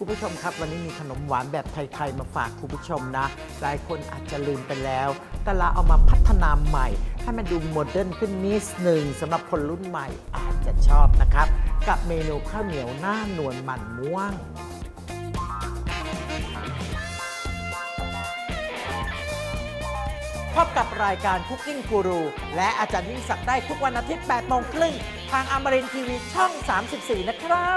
คุณผู้ชมครับวันนี้มีขนมหวานแบบไทยๆมาฝากคุณผู้ชมนะหลายคนอาจจะลืมไปแล้วแต่เราเอามาพัฒนาใหม่ให้มันดูโมเดิร์นขึ้นนิดหนึ่งสำหรับคนรุ่นใหม่อาจจะชอบนะครับกับเมนูข้าวเหนียวหน้านวลมันม่วงพบกับรายการ Cooking Guru และอาจารย์ยิ่งศักดิ์ได้ทุกวันอาทิตย์ 8 โมงครึ่งทางอมรินทร์ทีวีช่อง 34 นะครับ